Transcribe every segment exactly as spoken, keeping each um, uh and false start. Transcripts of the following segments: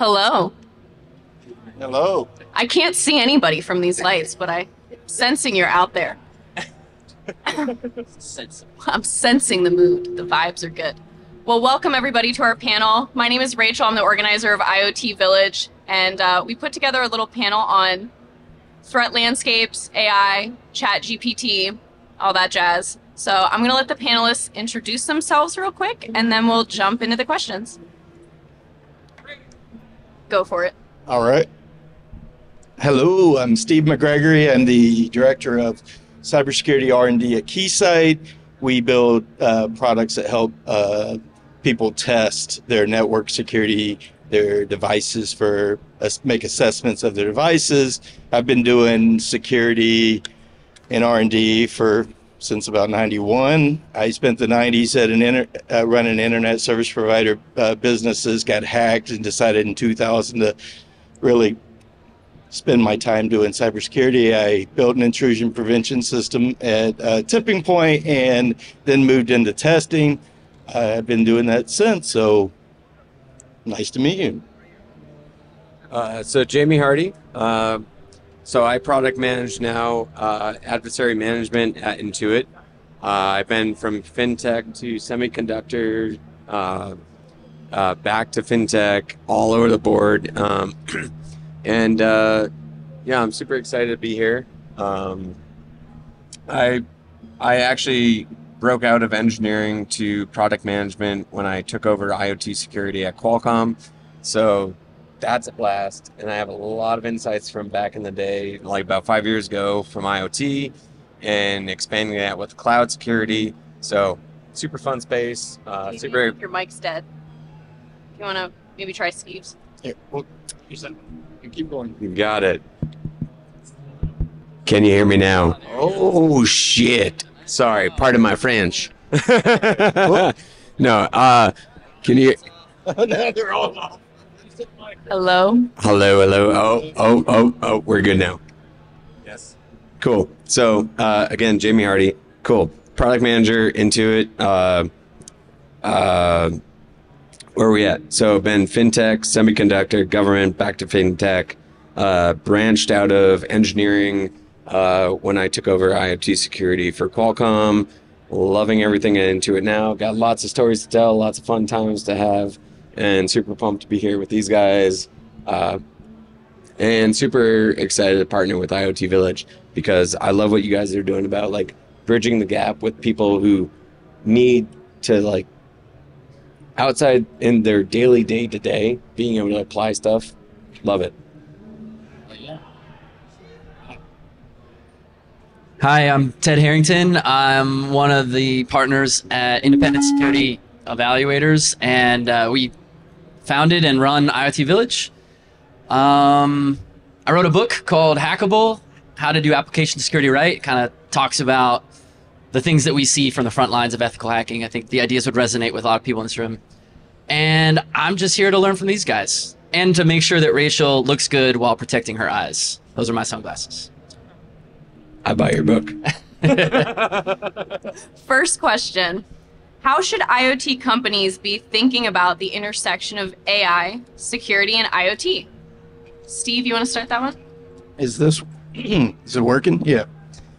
Hello. Hello. I can't see anybody from these lights, but I'm sensing you're out there. I'm sensing the mood. The vibes are good. Well, welcome everybody to our panel. My name is Rachel. I'm the organizer of I O T Village, and uh, we put together a little panel on threat landscapes, A I, Chat G P T, all that jazz. So I'm going to let the panelists introduce themselves real quick, and then we'll jump into the questions. Go for it. All right. Hello, I'm Steve McGregory. I'm the director of cybersecurity R and D at Keysight. We build uh, products that help uh, people test their network security, their devices for uh, make assessments of their devices. I've been doing security and R and D for since about ninety-one. I spent the nineties at an inter, uh, running internet service provider uh, businesses, got hacked, and decided in two thousand to really spend my time doing cybersecurity. I built an intrusion prevention system at uh, Tipping Point and then moved into testing. Uh, I've been doing that since, so nice to meet you. Uh, so Jamie Hardy. Uh, so I product manage now uh, adversary management at Intuit. Uh, I've been from fintech to semiconductor, uh, uh, back to fintech, all over the board. Um, And uh, yeah, I'm super excited to be here. Um, I I actually broke out of engineering to product management when I took over I O T security at Qualcomm. So that's a blast. And I have a lot of insights from back in the day, like about five years ago from I O T and expanding that with cloud security. So super fun space. Uh, super. I think your mic's dead. You want to maybe try Steve's? Here, well, use that one. Keep going. You got it. Can you hear me now? Oh, shit. Sorry. Pardon my French. No. Uh, can you? Hello? Hello, hello. Oh, oh, oh, oh. We're good now. Yes. Cool. So, uh, again, Jamie Hardy. Cool. Product manager, Intuit. Uh, uh, Where are we at? So been fintech, semiconductor, government, back to fintech, uh, branched out of engineering uh, when I took over I O T security for Qualcomm, loving everything into it now. Got lots of stories to tell, lots of fun times to have, and super pumped to be here with these guys. Uh, and super excited to partner with I O T Village because I love what you guys are doing about like bridging the gap with people who need to like outside in their daily day-to-day, -day, being able to apply stuff, love it. Hi, I'm Ted Harrington. I'm one of the partners at Independent Security Evaluators, and uh, we founded and run I O T Village. Um, I wrote a book called Hackable, How to Do Application Security Right. It kind of talks about the things that we see from the front lines of ethical hacking. I think the ideas would resonate with a lot of people in this room. And I'm just here to learn from these guys and to make sure that Rachel looks good while protecting her eyes. Those are my sunglasses. I buy your book. First question. How should I O T companies be thinking about the intersection of A I, security, and I O T? Steve, you want to start that one? Is this, is it working? Yeah.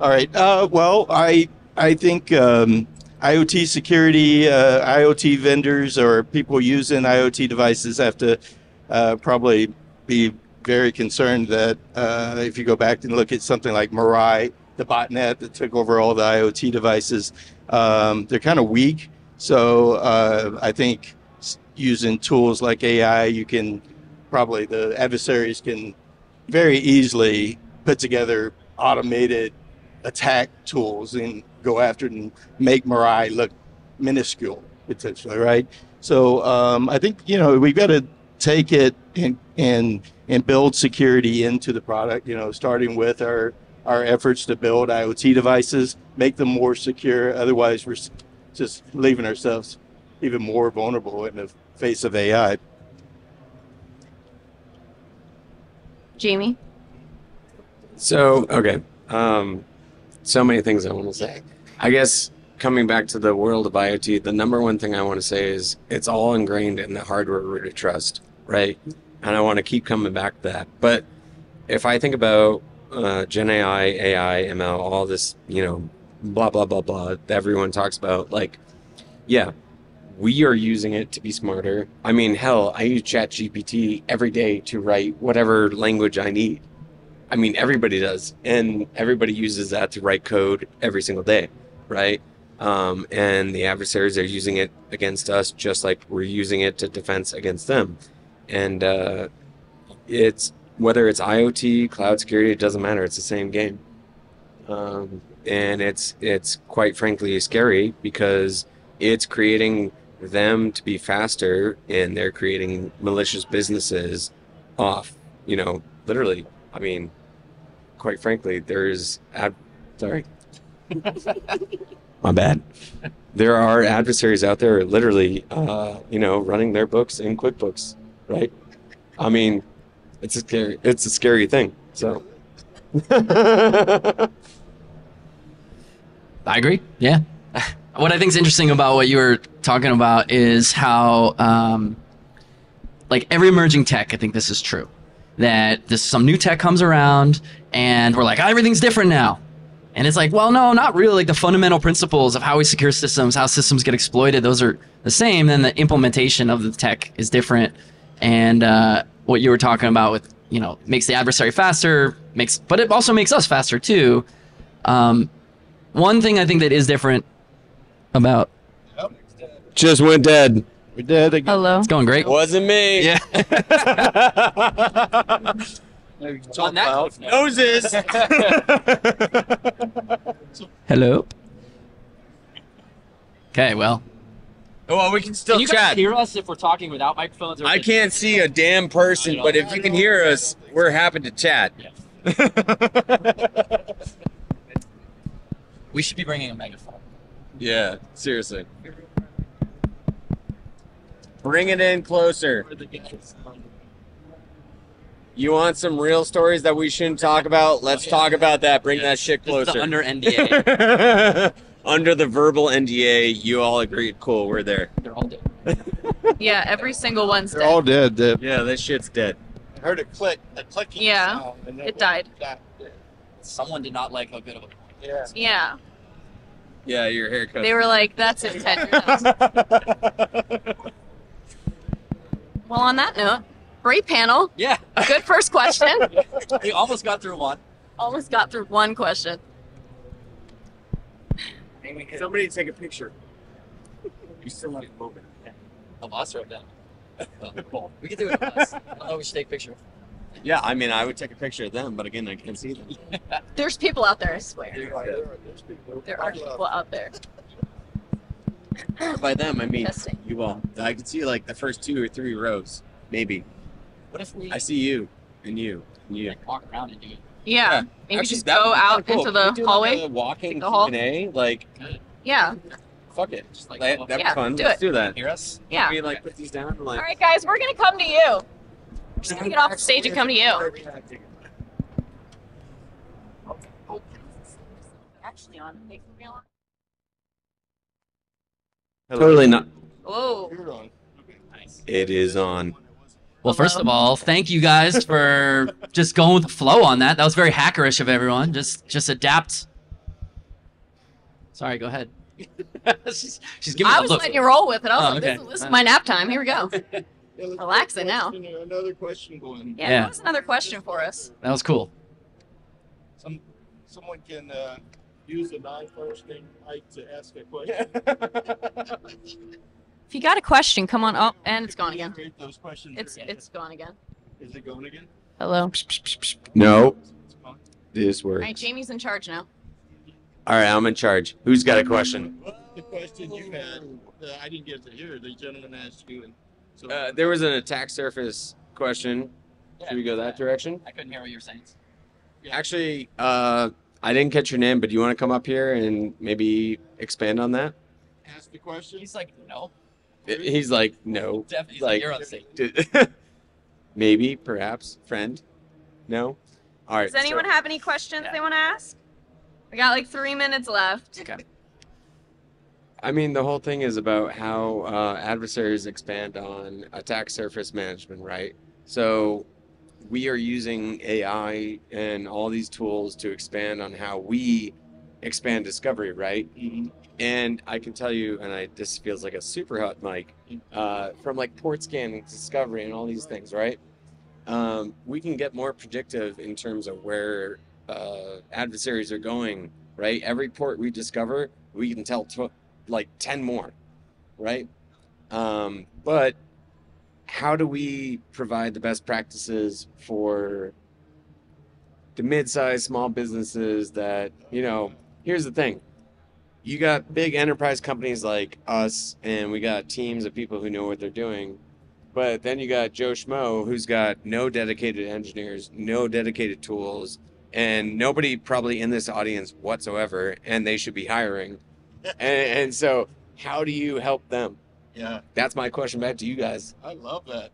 All right. Uh, well, I... I think um, I O T security, uh, I O T vendors or people using I O T devices have to uh, probably be very concerned that uh, if you go back and look at something like Mirai, the botnet that took over all the I O T devices, um, they're kind of weak. So uh, I think using tools like A I, you can probably, the adversaries can very easily put together automated attack tools and go after it and make Mirai look minuscule, potentially, right? So um, I think, you know, we've got to take it and, and and build security into the product, you know, starting with our, our efforts to build I O T devices, make them more secure. Otherwise, we're just leaving ourselves even more vulnerable in the face of A I. Jamie? So, okay. Um, So many things I want to say. I guess coming back to the world of I O T, the number one thing I want to say is it's all ingrained in the hardware root of trust, right? And I want to keep coming back to that. But if I think about uh, Gen A I, A I, M L, all this, you know, blah, blah, blah, blah, everyone talks about, like, yeah, we are using it to be smarter. I mean, hell, I use ChatGPT every day to write whatever language I need. I mean, everybody does. And everybody uses that to write code every single day, right? Um, and the adversaries are using it against us just like we're using it to defense against them. And uh, it's whether it's IoT, cloud security, it doesn't matter. It's the same game. Um, and it's it's quite frankly scary because it's creating them to be faster, and they're creating malicious businesses off, you know, literally. I mean, quite frankly, there's, ad- sorry, my bad. There are adversaries out there literally, uh, you know, running their books in QuickBooks, right? I mean, it's a scary, it's a scary thing. So I agree. Yeah. What I think is interesting about what you were talking about is how, um, like every emerging tech, I think this is true, that this some new tech comes around and we're like, oh, everything's different now. And it's like, well, no, not really. Like the fundamental principles of how we secure systems, how systems get exploited, those are the same. Then the implementation of the tech is different. And uh, what you were talking about with, you know, makes the adversary faster, makes, but it also makes us faster too. Um, one thing I think that is different about. Oh, just went dead. We're dead again. Hello. It's going great. Wasn't me. Yeah. It's on that cloud. Noses. Hello. Okay, well. Well, we can still can you chat. You guys hear us if we're talking without microphones? Or I can't see a damn person, but if you can hear us, we're happy to chat. Yeah. We should be bringing a megaphone. Yeah, seriously. Bring it in closer. You want some real stories that we shouldn't talk about? Let's talk about that. Bring yeah, that shit closer. The under N D A. Under the verbal N D A, you all agreed. Cool, we're there. They're all dead. Yeah, every single one's They're dead. They're all dead, dead. Yeah, that shit's dead. I heard it click. A clicking yeah, sound. And it died. died. Someone did not like how good of a point. Yeah. Yeah. Yeah, your haircut. They were like, that's intended. Well, on that note, great panel. Yeah. Good first question. We almost got through one. Almost got through one question. Somebody take a picture. You still want to move it. Of us or of them? We can do it of us. I don't know, we should take a picture. Yeah, I mean, I would take a picture of them, but again, I can't see them. There's people out there, I swear. There are, there are, there's people. There are people out there. By them, I mean you all. I can see like the first two or three rows, maybe. What if we? I see you and you and you. Like walk around and do it. Yeah, yeah. Maybe actually, just go out cool. into the do, hallway. Like, a walking Q and A, like. Good. Yeah. Fuck it, just like that. That'd yeah, be fun. Do Let's it. do that. Hear us? Yeah. We like put these down. And, like, all right, guys, we're gonna come to you. We're just gonna get off the stage and come to you. Actually, on. Hello. Totally not. Oh. It is on. Well, first of all, thank you guys for just going with the flow on that. That was very hackerish of everyone. Just just adapt. Sorry, go ahead. she's, she's giving I was letting you roll with it. I was oh, like, okay. this, this is my nap time. Here we go. Relaxing now. Another question going. Yeah, yeah. That was another question for us. That was cool. Some, someone can... Uh... use a non-first name right to ask a question. If you got a question, come on up. Oh, and it's gone again. Those questions it's it's gone again. Is it going again? Hello. No. This works. All right, Jamie's in charge now. All right, I'm in charge. Who's got a question? The question you had, uh, I didn't get to hear. The gentleman asked you. And so uh, there was an attack surface question. Yeah, should we go that yeah. direction? I couldn't hear what you were saying. Yeah. Actually, uh... I didn't catch your name, but do you want to come up here and maybe expand on that? Ask the question. He's like, no. He's like, no. Definitely, like, you're on stage. Maybe, perhaps, friend. No? All right. Does anyone so, have any questions yeah. they want to ask? We got like three minutes left. Okay. I mean, the whole thing is about how uh, adversaries expand on attack surface management, right? So we are using A I and all these tools to expand on how we expand discovery, right? Mm-hmm. And I can tell you, and I this feels like a super hot mic, uh, from like port scanning, discovery, and all these things, right? Um, we can get more predictive in terms of where uh, adversaries are going, right? Every port we discover, we can tell tw- like ten more, right? Um, but how do we provide the best practices for the mid-sized small businesses that, you know, here's the thing. You got big enterprise companies like us, and we got teams of people who know what they're doing. But then you got Joe Schmo, who's got no dedicated engineers, no dedicated tools, and nobody probably in this audience whatsoever, and they should be hiring. and, and so how do you help them? Yeah. That's my question back to you guys. I love that.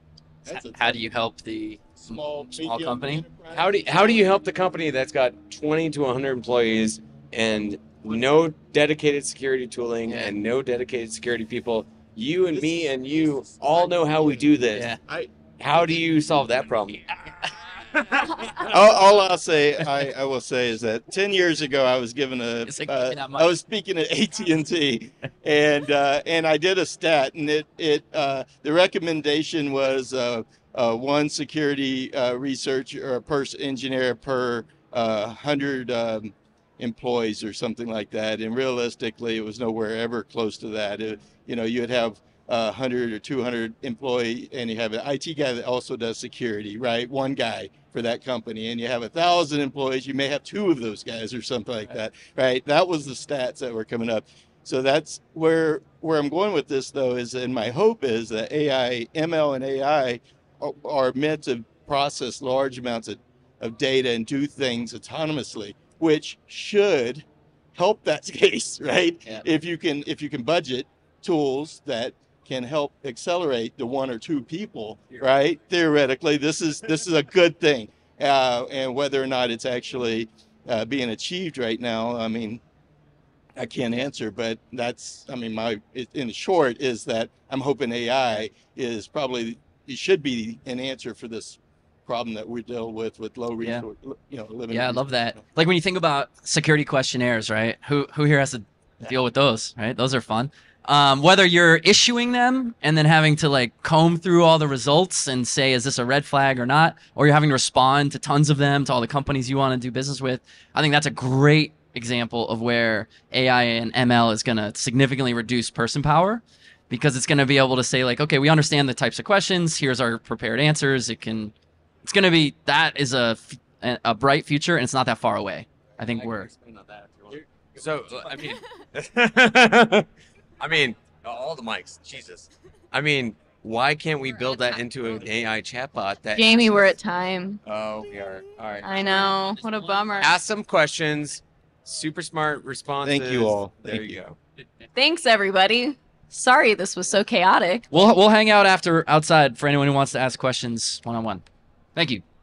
That's a how do you help the small, small company? Enterprise? How do you, how do you help the company that's got twenty to one hundred employees and no dedicated security tooling yeah. and no dedicated security people? You and this me is, and you all know how we do this. Yeah. I, how do you solve that problem? all, all I'll say, I, I will say, is that ten years ago I was given a, like, uh, I was speaking at A T and T, and uh, and I did a stat, and it it uh, the recommendation was uh, uh, one security uh, researcher or per engineer per uh, hundred um, employees or something like that, and realistically it was nowhere ever close to that. It, you know, you would have Uh, one hundred or two hundred employee, and you have an I T guy that also does security, right? One guy for that company, and you have a thousand employees, you may have two of those guys or something like that, right? That was the stats that were coming up. So that's where where I'm going with this, though, is, and my hope is that A I, M L and A I are, are meant to process large amounts of, of data and do things autonomously, which should help that case, right? Yeah. If you can, if you can budget tools that can help accelerate the one or two people, right? Theoretically, this is this is a good thing, uh, and whether or not it's actually uh, being achieved right now, I mean, I can't answer. But that's, I mean, my it, in short is that I'm hoping A I is probably it should be an answer for this problem that we deal with with low resource, yeah. you know, limited. Yeah, I love that. Like when you think about security questionnaires, right? Who who here has to deal with those, right? Those are fun. Um, whether you're issuing them and then having to like comb through all the results and say, is this a red flag or not? Or you're having to respond to tons of them, to all the companies you want to do business with. I think that's a great example of where A I and M L is going to significantly reduce person power, because it's going to be able to say like, okay, we understand the types of questions. Here's our prepared answers. It can, it's going to be, that is a, a bright future, and it's not that far away. I think I we're. Explain on that if you want. So, I mean. I mean, all the mics, Jesus. I mean, why can't we build that into an A I chatbot? That Jamie, we're at time. Oh, we are. All right. I know. What a bummer. Ask some questions. Super smart responses. Thank you all. There Thank you, you go. Thanks, everybody. Sorry this was so chaotic. We'll we'll hang out after outside for anyone who wants to ask questions one on one. Thank you.